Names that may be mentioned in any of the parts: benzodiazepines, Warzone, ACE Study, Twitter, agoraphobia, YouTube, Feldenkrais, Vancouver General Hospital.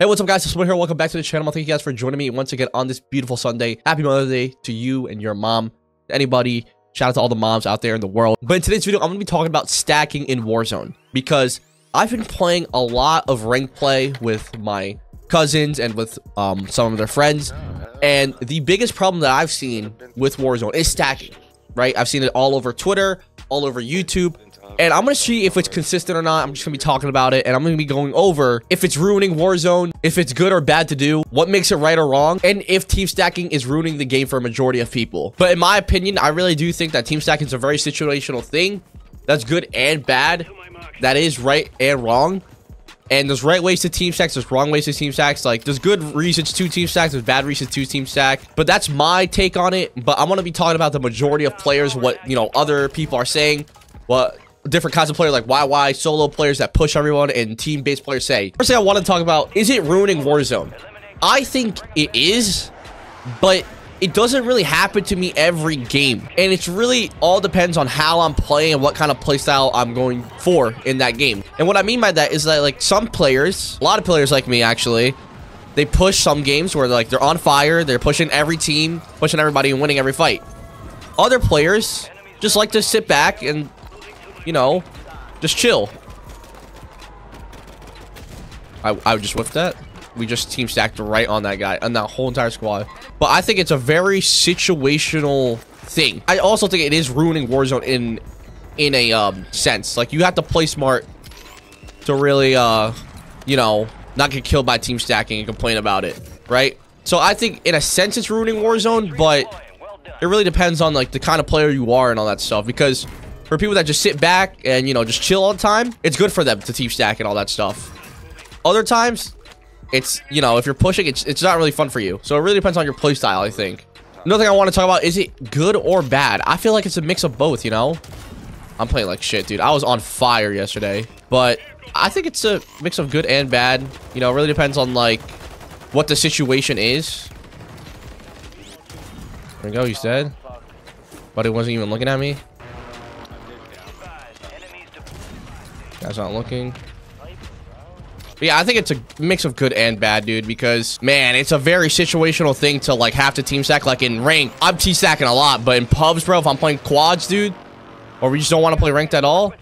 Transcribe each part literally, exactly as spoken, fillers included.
Hey, what's up guys, it's Will here. Welcome back to the channel. Thank you guys for joining me once again on this beautiful Sunday. Happy Mother's Day to you and your mom, anybody. Shout out to all the moms out there in the world. But in today's video, I'm gonna be talking about stacking in Warzone because I've been playing a lot of ranked play with my cousins and with um, some of their friends. And the biggest problem that I've seen with Warzone is stacking, right? I've seen it all over Twitter, all over YouTube. And I'm going to see if it's consistent or not. I'm just going to be talking about it. And I'm going to be going over if it's ruining Warzone, if it's good or bad to do, what makes it right or wrong, and if team stacking is ruining the game for a majority of people. But in my opinion, I really do think that team stacking is a very situational thing. That's good and bad. That is right and wrong. And there's right ways to team stacks. There's wrong ways to team stacks. Like, there's good reasons to team stacks. There's bad reasons to team stack. But that's my take on it. But I'm going to be talking about the majority of players, what, you know, other people are saying, what different kinds of players like Y Y, solo players that push everyone, and team-based players say. First thing I want to talk about, is it ruining Warzone? I think it is, but it doesn't really happen to me every game. And it's really all depends on how I'm playing and what kind of play style I'm going for in that game. And what I mean by that is that, like, some players, a lot of players like me actually, they push some games where, like, they're on fire, they're pushing every team, pushing everybody and winning every fight. Other players just like to sit back and, you know, just chill. I, I just whiffed that. We just team stacked right on that guy and that whole entire squad. But I think it's a very situational thing. I also think it is ruining Warzone in in a um, sense. Like, you have to play smart to really, uh, you know, not get killed by team stacking and complain about it, right? So I think in a sense it's ruining Warzone, but it really depends on, like, the kind of player you are and all that stuff. Because for people that just sit back and, you know, just chill all the time, it's good for them to team stack and all that stuff. Other times, it's, you know, if you're pushing, it's, it's not really fun for you. So it really depends on your play style, I think. Another thing I want to talk about, is it good or bad? I feel like it's a mix of both, you know? I'm playing like shit, dude. I was on fire yesterday. But I think it's a mix of good and bad. You know, it really depends on, like, what the situation is. There we go, he's dead. But he wasn't even looking at me. That's not looking. But yeah, I think it's a mix of good and bad, dude, because, man, it's a very situational thing to, like, have to team stack. Like, in rank, I'm team stacking a lot, but in pubs, bro, if I'm playing quads, dude, or we just don't want to play ranked at all,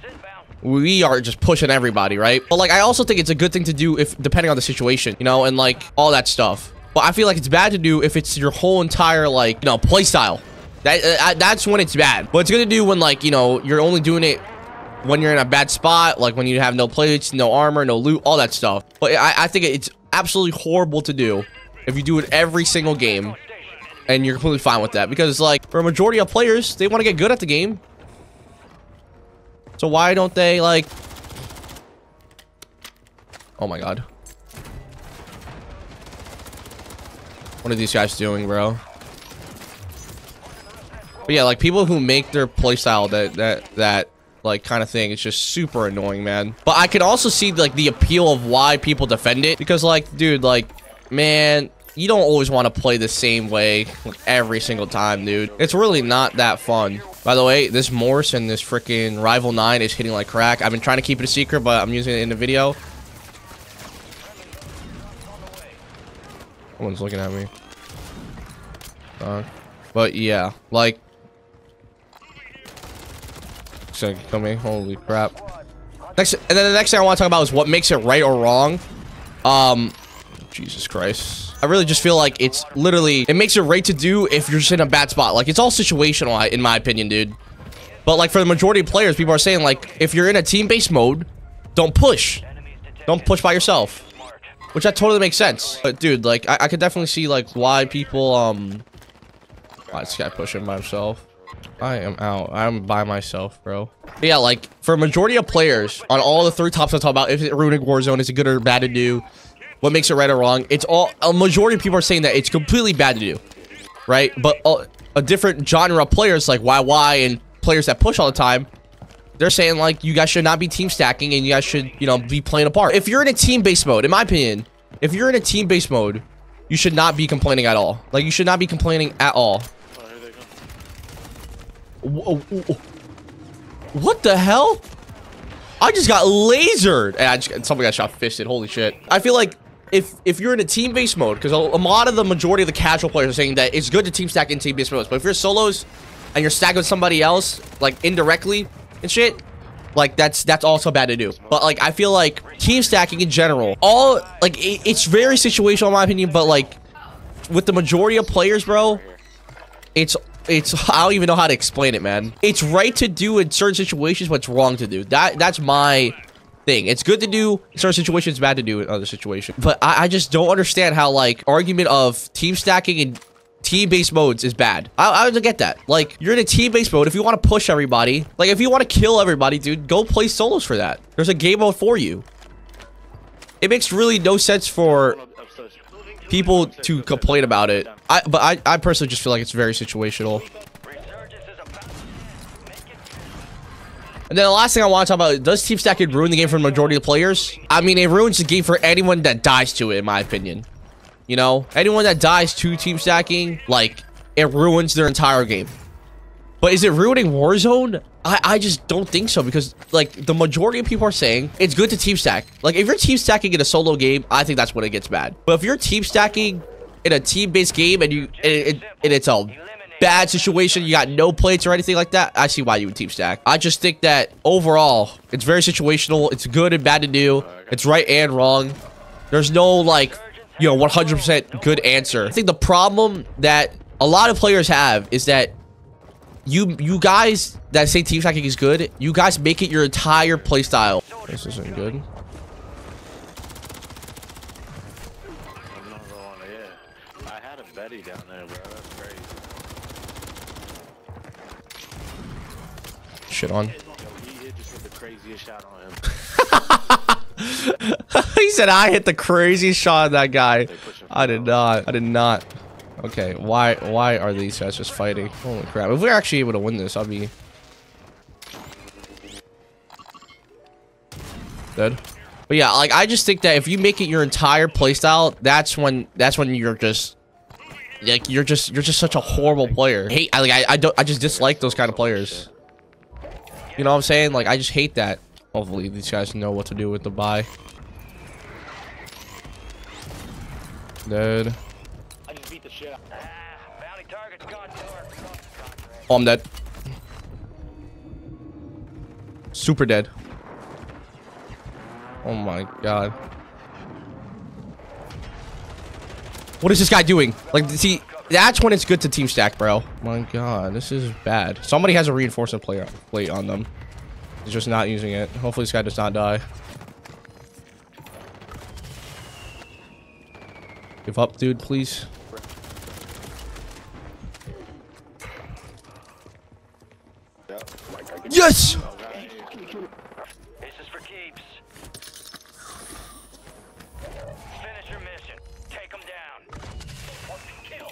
we are just pushing everybody, right? But, like, I also think it's a good thing to do if, depending on the situation, you know, and, like, all that stuff. But I feel like it's bad to do if it's your whole entire, like, you know, play style. That, uh, that's when it's bad. But it's good to do when, like, you know, you're only doing it when you're in a bad spot, like when you have no plates, no armor, no loot, all that stuff. But I, I think it's absolutely horrible to do if you do it every single game and you're completely fine with that. Because, like, for a majority of players, they want to get good at the game. So why don't they, like... Oh my god. What are these guys doing, bro? But yeah, like, people who make their playstyle that... that, that like kind of thing, it's just super annoying, man. But I could also see, like, the appeal of why people defend it, because, like, dude, like, man, you don't always want to play the same way, like, every single time, dude. It's really not that fun. By the way, this Morse and this freaking Rival nine is hitting like crack. I've been trying to keep it a secret, but I'm using it in the video. Someone's looking at me. Uh, but yeah, like, gonna kill me. Holy crap. Next, and then the next thing I want to talk about is what makes it right or wrong. Um, Jesus Christ. I really just feel like it's literally, it makes it right to do if you're just in a bad spot. Like, it's all situational, in my opinion, dude. But, like, for the majority of players, people are saying, like, if you're in a team-based mode, don't push. Don't push by yourself. Which that totally makes sense. But, dude, like, I, I could definitely see, like, why people, um... why this guy pushing by himself. I am out. I'm by myself, bro. But yeah, like, for a majority of players, on all the three tops I talk about, if it's ruining Warzone, is it good or bad to do? What makes it right or wrong? It's all, a majority of people are saying that it's completely bad to do, right? But all, a different genre of players, like Y Y and players that push all the time, they're saying, like, you guys should not be team stacking and you guys should, you know, be playing apart. If you're in a team-based mode, in my opinion, if you're in a team-based mode, you should not be complaining at all. Like, you should not be complaining at all. What the hell? I just got lasered. And I just, someone got shot fisted. Holy shit. I feel like if if you're in a team-based mode, because a, a lot of the majority of the casual players are saying that it's good to team stack in team-based modes, but if you're solos and you're stacking with somebody else, like indirectly and shit, like that's that's also bad to do. But like I feel like team stacking in general, all like it, it's very situational in my opinion. But like with the majority of players, bro, it's it's I don't even know how to explain it, man. It's right to do in certain situations, but it's wrong to do. That that's my thing. It's good to do in certain situations, it's bad to do in other situations. But I, I just don't understand how like argument of team stacking and team-based modes is bad. I, I don't get that. Like, you're in a team-based mode. If you want to push everybody, like, if you want to kill everybody, dude, go play solos for that. There's a game mode for you. It makes really no sense for people to complain about it. I, but I, I personally just feel like it's very situational. And then the last thing I want to talk about is, does team stacking ruin the game for the majority of the players? I mean, it ruins the game for anyone that dies to it, in my opinion. You know, anyone that dies to team stacking, like, it ruins their entire game. But is it ruining Warzone? I, I just don't think so, because, like, the majority of people are saying it's good to team stack. Like, if you're team stacking in a solo game, I think that's when it gets bad. But if you're team stacking in a team-based game and you it, it, and it's a bad situation, you got no plates or anything like that, I see why you would team stack. I just think that, overall, it's very situational. It's good and bad to do. It's right and wrong. There's no, like, you know, one hundred percent good answer. I think the problem that a lot of players have is that you you guys that say team stacking is good, you guys make it your entire playstyle. This isn't good. I'm not going to hit. I had a Betty down there, bro. That's crazy. Shit on. He hit just with the craziest shot on him. He said I hit the craziest shot on that guy. I did not. I did not. Okay, why why are these guys just fighting? Holy crap. If we're actually able to win this, I'll be dead. But yeah, like I just think that if you make it your entire playstyle, that's when that's when you're just like you're just you're just such a horrible player. I hate I like I, I don't I just dislike those kind of players. You know what I'm saying? Like I just hate that. Hopefully these guys know what to do with the buy. Dead. I just beat the shit up. Oh, I'm dead. Super dead. Oh my god. What is this guy doing? Like, see, that's when it's good to team stack, bro. My god, this is bad. Somebody has a reinforcement plate on them. He's just not using it. Hopefully this guy does not die. Give up, dude, please. Yes! This is for keeps. Finish your mission. Take him down. What's the kill?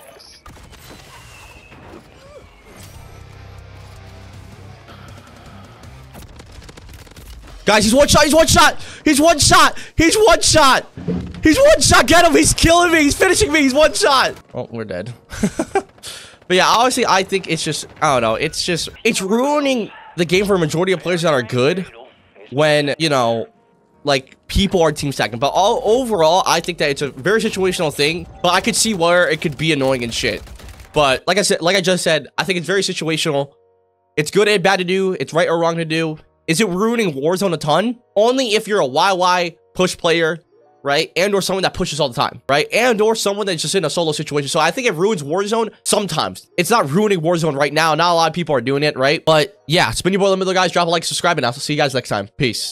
Guys, he's one shot, he's one shot, he's one shot, he's one shot, he's one shot, get him, he's killing me, he's finishing me, he's one shot. Oh, we're dead. But yeah, honestly, I think it's just, I don't know, it's just, it's ruining the game for a majority of players that are good when, you know, like, people are team stacking. But all overall, I think that it's a very situational thing, but I could see where it could be annoying and shit. But like I said, like I just said, I think it's very situational. It's good and bad to do, it's right or wrong to do. Is it ruining Warzone a ton? Only if you're a Y Y push player, right? And or someone that pushes all the time, right? And or someone that's just in a solo situation. So I think it ruins Warzone sometimes. It's not ruining Warzone right now. Not a lot of people are doing it, right? But yeah, it's been your boy, the Middle, guys. Drop a like, subscribe, and I'll see you guys next time. Peace.